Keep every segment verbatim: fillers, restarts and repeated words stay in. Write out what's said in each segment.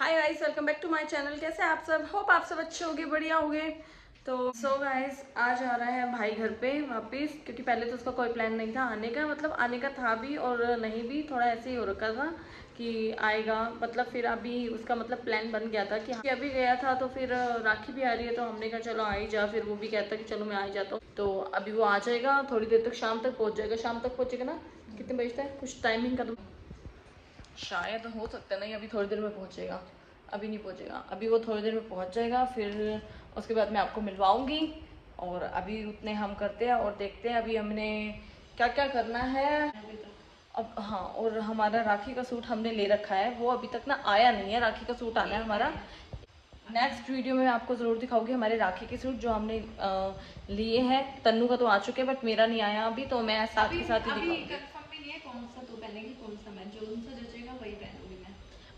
Hi guys, welcome back to my channel. कैसे आप सब? होप आप सब अच्छे होंगे, बढ़िया होंगे। तो सो so गाइस, आज आ रहा है भाई घर पे वापस, क्योंकि पहले तो उसका कोई प्लान नहीं था आने का। मतलब आने का था भी और नहीं भी, थोड़ा ऐसे ही हो रखा था कि आएगा। मतलब फिर अभी उसका मतलब प्लान बन गया था कि हाँ, अभी गया था तो फिर राखी भी आ रही है, तो हमने कहा चलो आ ही जा। फिर वो भी कहता कि चलो मैं आ ही जाता हूँ। तो अभी वो आ जाएगा, थोड़ी देर तक शाम तक पहुँच जाएगा। शाम तक पहुँचेगा ना, कितने बजे तक कुछ टाइमिंग कर दूँ, शायद हो सकता है। नहीं, अभी थोड़ी देर में पहुंचेगा, अभी नहीं पहुंचेगा। अभी वो थोड़ी देर में पहुंच जाएगा, फिर उसके बाद मैं आपको मिलवाऊंगी। और अभी उतने हम करते हैं और देखते हैं अभी हमने क्या क्या करना है अब। हाँ, और हमारा राखी का सूट हमने ले रखा है, वो अभी तक ना आया नहीं है। राखी का सूट आना है हमारा। नेक्स्ट वीडियो में मैं आपको ज़रूर दिखाऊंगी हमारे राखी के सूट जो हमने आ, लिए हैं। तन्नू का तो आ चुके बट मेरा नहीं आया अभी, तो मैं साथ के साथ ही दिखाऊंगी। कौन सा तो पहनेगी, कौन सा मैं, जो उनसे जचेगा वही पहनूंगी मैं।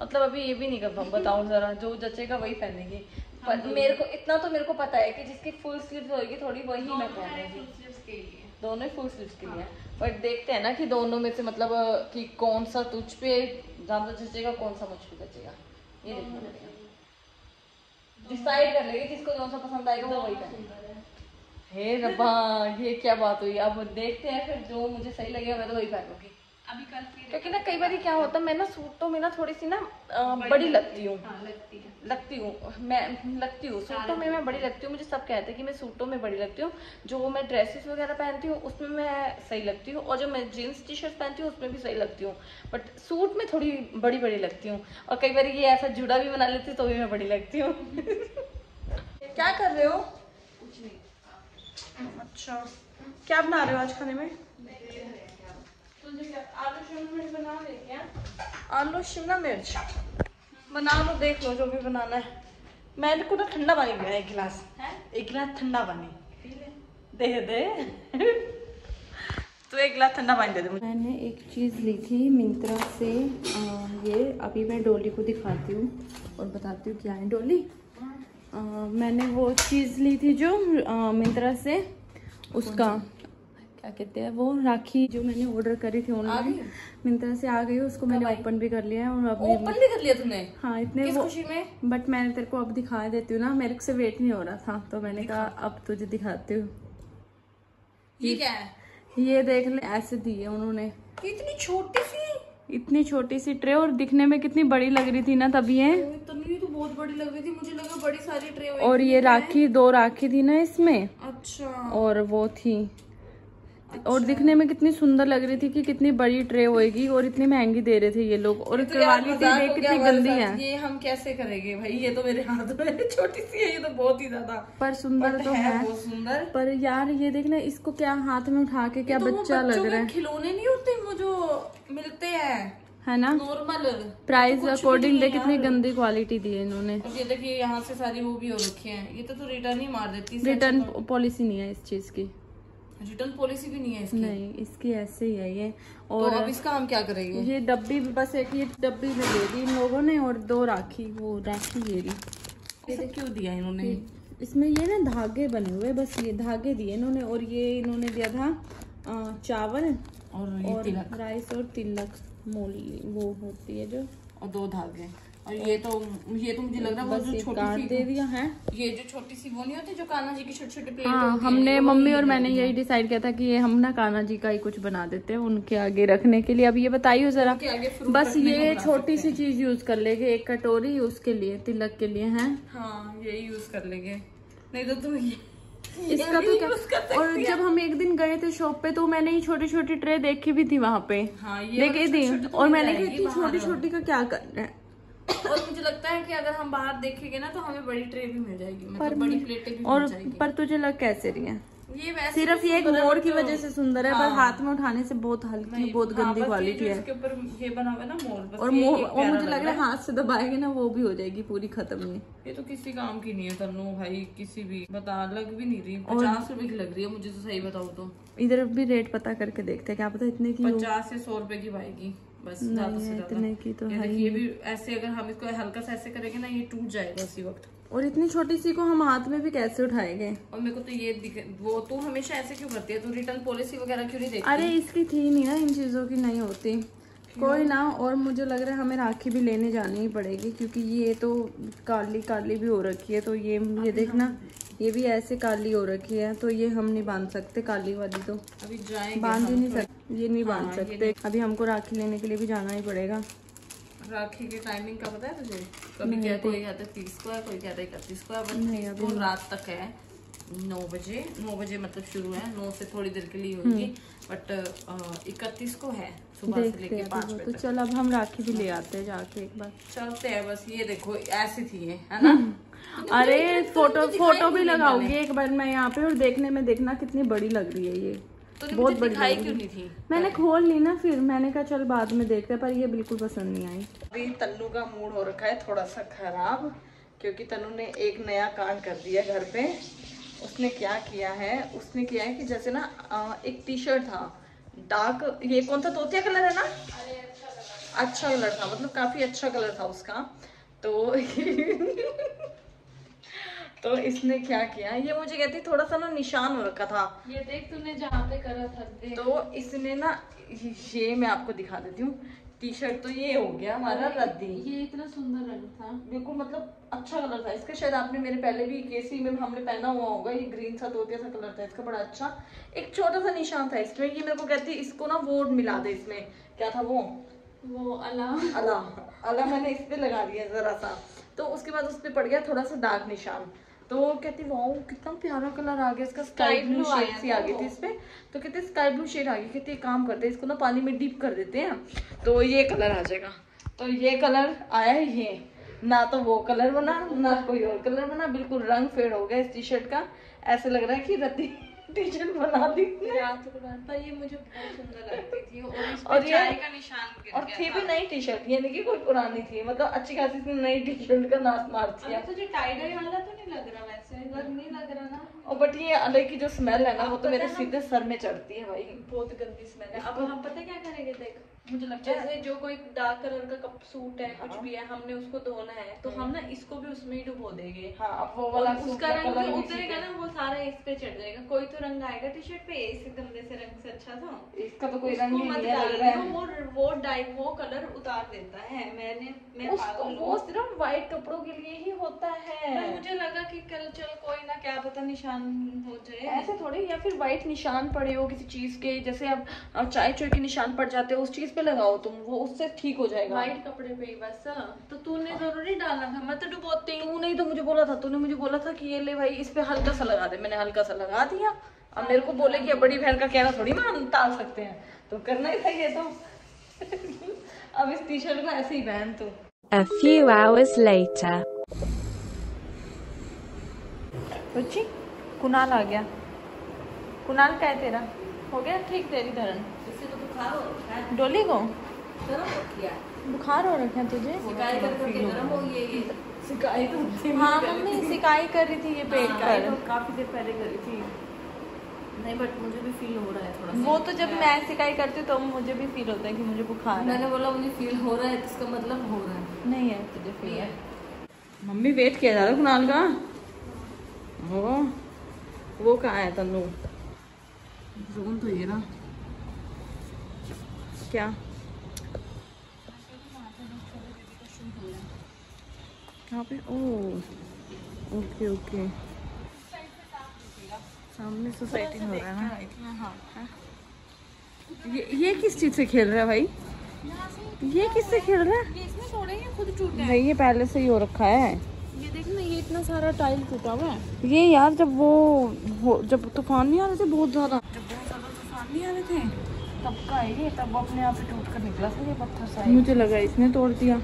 मतलब अभी ये भी नहीं कर बताओ जरा, जो जचेगा वही पहनेगी। पर मेरे को इतना तो मेरे को पता है कि जिसकी फुल स्लीव्स होगी थोड़ी वही मैं पहनूंगी। दोनों फुल स्लीव्स के लिए, बट देखते हैं ना कि दोनों में से मतलब कि कौन सा तुझ पे ज्यादा जचेगा, कौन सा मुझ पे जचेगा, ये देखना पड़ेगा। डिसाइड कर लेंगे, जिसको कौन सा पसंद आएगा वो वही पहनेगा। हे रब्बा, ये क्या बात हुई। अब देखते हैं, फिर जो मुझे सही लगेगा मैं तो वही पहनूंगी। अभी कल क्योंकि ना कई बार क्या होता है, मैं ना सूट तो मैं ना थोड़ी सी ना बड़ी लगती हूँ। हाँ, लगती है लगती हूँ मैं लगती हूँ सूटों में मैं बड़ी लगती हूँ। मुझे सब कहते हैं कि मैं सूटों में बड़ी लगती हूँ। जो मैं ड्रेसेस वगैरह पहनती हूँ उसमें मैं सही लगती हूँ, और जो मैं जीन्स टी शर्ट पहनती हूँ उसमें भी सही लगती हूँ, बट सूट में थोड़ी बड़ी बड़ी लगती हूँ। और कई बार ये ऐसा जुड़ा भी बना लेती हूँ तो भी मैं बड़ी लगती हूँ। क्या कर रहे हो? कुछ नहीं। अच्छा, क्या बना रहे हो आज खाने में? आलू शिमला मिर्च बना लो, देख लो जो भी बनाना है। मैंने को ना ठंडा पानी पिया एक गिलास, एक गिलास ठंडा पानी दे दे तो एक गिलास ठंडा पानी दे दे मुझे। मैंने एक चीज़ ली थी मिंत्रा से, आ, ये अभी मैं डोली को दिखाती हूँ और बताती हूँ क्या है। डोली, आ, मैंने वो चीज़ ली थी जो मिंत्रा से, उसका क्या कहते हैं, वो राखी जो मैंने ऑर्डर करी थी ऑनलाइन, मिंत्रा से आ गई। उसको मैंने ओपन भी कर लिया है। और अभी ओपन भी कर लिया तुमने? हाँ, इतने किस खुशी में। बट मैंने तेरे को अब दिखा देती हूँ ना, मेरे से वेट नहीं हो रहा था तो मैंने कहा अब तुझे दिखाती हूँ। ये क्या है? ये देख ले, ऐसे दी है उन्होंने। इतनी छोटी सी, इतनी छोटी सी ट्रे, और दिखने में कितनी बड़ी लग रही थी ना तभी है। तो बहुत बड़ी लग रही थी, मुझे लगा बड़ी सारी ट्रे। और ये राखी, दो राखी थी ना इसमें। अच्छा। और वो थी। अच्छा। और दिखने में कितनी सुंदर लग रही थी कि कितनी बड़ी ट्रे होएगी, और इतनी महंगी दे रहे थे ये लोग। और तो क्वालिटी देख कितनी गंदी है। ये हम कैसे करेंगे भाई, ये तो मेरे हाथ में छोटी सी है, ये तो बहुत ही ज्यादा। पर सुंदर तो है, बहुत सुंदर। पर यार ये देखना, इसको क्या हाथ में उठा के क्या बच्चा लग रहा है। खिलौने नहीं होते वो जो मिलते हैं, है ना, नॉर्मल प्राइस अकॉर्डिंग। देख कितनी गंदी क्वालिटी दी है इन्होंने। ये देखिए, यहाँ से सारी वो भी हो रखी है। ये तो रिटर्न ही मार देती है। रिटर्न पॉलिसी नहीं है इस चीज की, रिटर्न पॉलिसी भी नहीं है इसकी। नहीं, इसकी ऐसे ही है ये। और तो अब इसका हम क्या करेंगे? ये डब्बी बस, एक ये डब्बी में दे दी इन लोगों ने, और दो राखी, वो राखी ये ली। क्यों दिया इन्होंने? इसमें ये ना धागे बने हुए, बस ये धागे दिए इन्होंने। और ये इन्होंने दिया था चावल और, और तिलक, राइस और तिलक मूली वो होती है जो, और दो धागे। और ये तो ये तो मुझे लग रहा है जो छोटी सी दे दिया है, ये जो छोटी सी वो नहीं होती जो कान्हा जी की छोटे-छोटे प्लेट। हाँ, हमने मम्मी और मैंने यही डिसाइड किया था कि ये हम ना कान्हा जी का ही कुछ बना देते हैं उनके आगे रखने के लिए। अब ये बताइए जरा, बस ये छोटी सी चीज यूज कर लेंगे, एक कटोरी उसके लिए तिलक के लिए है। हाँ, यही यूज कर लेंगे, नहीं तो तुम इसका तो क्या। और जब हम एक दिन गए थे शॉप पे तो मैंने ये छोटी छोटी ट्रे देखी भी थी वहाँ पे, देखे थी। और मैंने कहा छोटी छोटी का क्या करना है। और मुझे लगता है कि अगर हम बाहर देखेंगे ना तो हमें बड़ी ट्रे भी मिल जाएगी, मतलब बड़ी प्लेटें भी मिल जाएगी। पर तुझे लग कैसे रही है ये? वैसे सिर्फ ये एक मोड़ की वजह से सुंदर है। हाँ। पर हाथ में उठाने से बहुत हल्की, बहुत गंदी क्वालिटी है। इसके ऊपर ये बना हुआ है ना मोर, और मुझे लग रहा है हाथ से दबाएंगे ना वो भी हो जाएगी पूरी खत्म। ये ये तो किसी काम की नहीं है तनु भाई, किसी भी बता लग भी नहीं रही। पचास रूपए की लग रही है मुझे तो, सही बताओ तो। इधर भी रेट पता करके देखते हैं, क्या पता इतने की पचास से सौ रूपये की पाएगी बस, ज्यादा से ज्यादा की तो। ये भी ऐसे अगर हम इसको हल्का सा ऐसे करेंगे ना, ये टूट जाएगा उसी वक्त। और इतनी छोटी सी को हम हाथ में भी कैसे उठाएंगे? और मेरे को तो ये दिख, वो तो हमेशा ऐसे क्यों करती है? तो रिटर्न पॉलिसी वगैरह क्यों नहीं देखती? अरे इसकी थी नहीं ना, इन चीजों की नहीं होती। कोई ना। और मुझे लग रहा है हमें राखी भी लेने जानी ही पड़ेगी, क्योंकि ये तो काली काली भी हो रखी है, तो ये ये देखना ये भी ऐसे काली हो रखी है, तो ये हम नहीं बांध सकते काली वाली, तो अभी बांध ही नहीं सकते, ये नहीं बांध सकते। अभी हमको राखी लेने के लिए भी जाना ही पड़ेगा। राखी के टाइमिंग का पता है तुझे? कभी क्या कोई कहता है तीस को है, कोई कहता है इकतीस को है, बट नहीं अभी रात तक है नौ बजे नौ बजे मतलब शुरू है, नौ से थोड़ी देर के लिए होगी, बट इकतीस को है सुबह से लेके पाँच बजे। तो चल अब हम राखी भी ले आते हैं जाके एक बार, चलते हैं बस। ये देखो ऐसी थी ये, है ना? अरे फोटो फोटो भी लगाऊंगी एक बार मैं यहाँ पे, और देखने में देखना कितनी बड़ी लग रही है ये, बहुत बड़ी क्यों नहीं थी? मैंने खोल ली ना, फिर मैंने कहा चल बाद में देखते हैं, पर ये बिल्कुल पसंद नहीं आई। अभी तन्नू का मूड हो रखा है थोड़ा सा खराब, क्योंकि तन्नू ने एक नया काम कर दिया घर पे। उसने क्या किया है, उसने किया है कि जैसे ना एक टी शर्ट था डार्क, ये कौन सा तोतिया कलर है ना, अच्छा कलर था, मतलब काफी अच्छा कलर था उसका, तो तो इसने क्या किया, ये मुझे कहती थोड़ा सा ना निशान हो रखा था, ये देख तूने जहाँ पे करा था, तो इसने ना ये मैं आपको दिखा देती हूँ टी शर्ट, तो ये हो गया हमारा रद्दी। ये इतना सुंदर रंग था, बिल्कुल मतलब अच्छा कलर था इसका, शायद आपने मेरे पहले भी केसी में हमने पहना हुआ होगा, ये ग्रीन सा तोतिया सा कलर था इसका, बड़ा अच्छा, एक छोटा सा निशान था इसमें। ये मेरे को कहती इसको ना वोट मिला दे, इसमें क्या था वो वो अला अला अला मैंने इस पे लगा दिया जरा सा, तो उसके बाद उस पर पड़ गया थोड़ा सा डार्क निशान, तो कहती वाओ कितना प्यारा कलर आ गया इसका, स्काई ब्लू शेड सी आ गई थी इसपे, तो कहते स्काई ब्लू शेड आ गई, कहते काम करते हैं इसको ना पानी में डीप कर देते हैं तो ये कलर आ जाएगा, तो ये कलर आया है। ये ना तो वो कलर बना ना कोई और कलर बना, बिल्कुल रंग फेड हो गया इस टी शर्ट का, ऐसे लग रहा है कि रद्दी टी शर्ट बना दी रात को, पर ये मुझे बहुत सुंदर लगती थी, और इस पे चाय का निशान गिर गया, और थी भी नई टी शर्ट, यानी कि कोई पुरानी थी, मतलब अच्छी खासी इसने नई टी शर्ट का नाश मार दिया। तो जो टाई डाई वाला तो नहीं लग रहा वैसे, लग नहीं लग रहा ना, और बट ये अलग की जो स्मेल है ना वो तो मेरे सीधे सर में चढ़ती है भाई, बहुत गंदी स्मेल है। अब हम पता क्या करेंगे, देख मुझे लगता है जैसे जो कोई डार्क कलर का सूट है कुछ भी है, हमने उसको धोना है तो हम ना इसको भी उसमें ही डुबो देंगे, हाँ, वो वाला उसका रंग उतरेगा ना वो सारा इस पे चढ़ जाएगा, कोई तो रंग आएगा टी शर्ट पे, इस गंदे से रंग से अच्छा था इसका तो कोई रंग नहीं है, वो वो डाई वो कलर उतार देता है। मैंने मैं वो सिर्फ व्हाइट कपड़ों के लिए ही होता है, मुझे लगा कि कल चल कोई ना क्या पता निशान हो जाए ऐसे थोड़े, या फिर व्हाइट निशान पड़े हो किसी चीज के, जैसे अब चाय चोय के निशान पड़ जाते हो उस चीज पे लगाओ तुम, वो उससे ठीक हो जाएगा, व्हाइट कपड़े पे ही बस। तो तूने जरूरी डालना था, मैं तो डुबोती हूँ नहीं, तो मुझे बोला था तूने, मुझे बोला था कि ये ले भाई इस पे हल्का सा लगा दे, मैंने हल्का सा लगा दिया, अब मेरे को बोले कि अब बड़ी बहन का कहना थोड़ी मान टाल सकते हैं, तो करना ही था ये तो अब इस टी शर्ट को ऐसे ही पहन तो। A few hours later. बच्ची कुणाल आ गया, कुणाल क्या है तेरा, हो गया ठीक तेरी धरन, इससे तो बुखार हो रखा है डोली को, बुखार हो रखा है तुझे, शिकायत हो ये ये शिकायत होती है, हाँ मम्मी शिकायत कर रही थी ये पेट का, काफी देर पहले कर रही थी, नहीं बट मुझे भी फील हो रहा है थोड़ा सा। वो तो जब मैं शिकायत करती हूँ तो मुझे भी फील होता है कि मुझे बुखार है, मैंने बोला मुझे फील हो रहा है तो इसका मतलब हो रहा है, नहीं है तुझे फील है। मम्मी वेट किया जा रहा है कुणाल का, वो वो कहाँ है तन्नू, जोन तो ये ना क्या यहाँ पे, ओ ओके ओके सामने सोसाइटी हो रहा है, हाँ, हाँ। ये ये किस चीज से खेल रहा है भाई, ये किससे खेल रहा है, ये इसमें थोड़े ही खुद टूटा है, ये पहले से ही हो रखा है, ये देख ना ये इतना सारा टाइल टूटा हुआ है, ये यार जब वो जब तूफान नहीं आ रहे थे बहुत ज्यादा, जब बहुत ज्यादा तूफान नहीं आ रहे थे तब का है ये, तब अपने आप से टूट कर निकला था ये पत्थर सा, मुझे लगा इसने तोड़ दिया,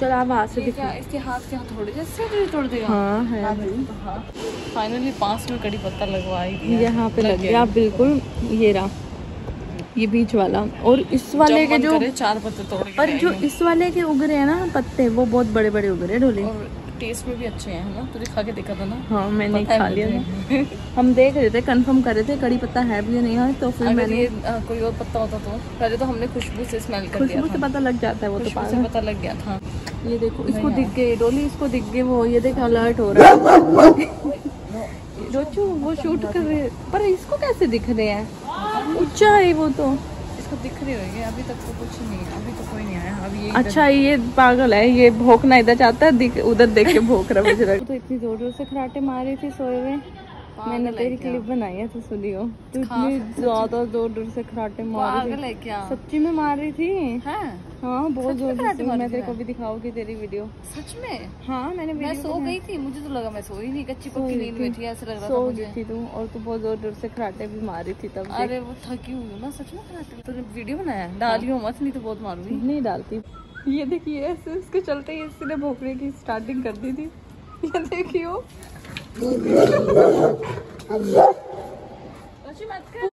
चल आप हाथ से दिखा, इसके हाथ के हाथ थोड़े जैसे तोड़ देगा, हाँ है फाइनली पास में कड़ी पत्ता लगवाई यहाँ पे लग गया बिल्कुल, ये रहा ये बीच वाला, और इस वाले के जो चार पत्ते तोड़, पर जो इस वाले के उग रहे हैं ना पत्ते वो बहुत बड़े बड़े उग रहे हैं ढोले, और टेस्ट में भी अच्छे हैं ना, तुझे खा के देखा था ना, हाँ मैंने खा लिया था, हम देख रहे थे कंफर्म कर रहे थे कड़ी पत्ता है भी नहीं है, तो फिर मैंने कोई और पत्ता होता तो, पहले तो हमने खुशबू से स्मेल कर दिया था, खुशबू से पता लग जाता है, वो तो पता लग गया था। ये देखो इसको दिख गए डोली, इसको दिख गए वो, ये देख अलर्ट हो रहा है रोचू, वो शूट कर रहे पर इसको कैसे दिख रहे हैं, ऊंचा है वो तो, इसको दिख रही होगी, अभी तक तो कुछ नहीं, अभी तो कोई नहीं आया। अभी ये अच्छा ये पागल है, ये भौंकना इधर जाता है, उधर देख के भौंक रहा है। तो इतनी जोर जोर से खराटे मारे थे सोए हुए, मैंने तेरी क्लिप बनाई है तो सुनी हो, तू इतनी ज्यादा जोर जोर से खराटे मार रही थी, सच्ची में मार रही थी। हाँ बहुत जोर जोर से, मैं तेरे को भी दिखाऊंगी तेरी वीडियो। सच में? हाँ मैंने मैं सो गई थी, मुझे तो लगा मैं सो ही नहीं, कच्ची पक्की नींद में थी, ऐसा लग रहा था मुझे थी तू, और तू बहुत जोर जोर से खराटे भी मार रही थी तब। अरे वो थकी हुई ना सच में, खराटे तूने वीडियो बनाया, डालियो मत नहीं तो बहुत मारूंगी। नहीं डालती। ये देखिए इसके चलते ही इसने भौंकने की स्टार्टिंग कर दी थी, ये देखियो। मत कर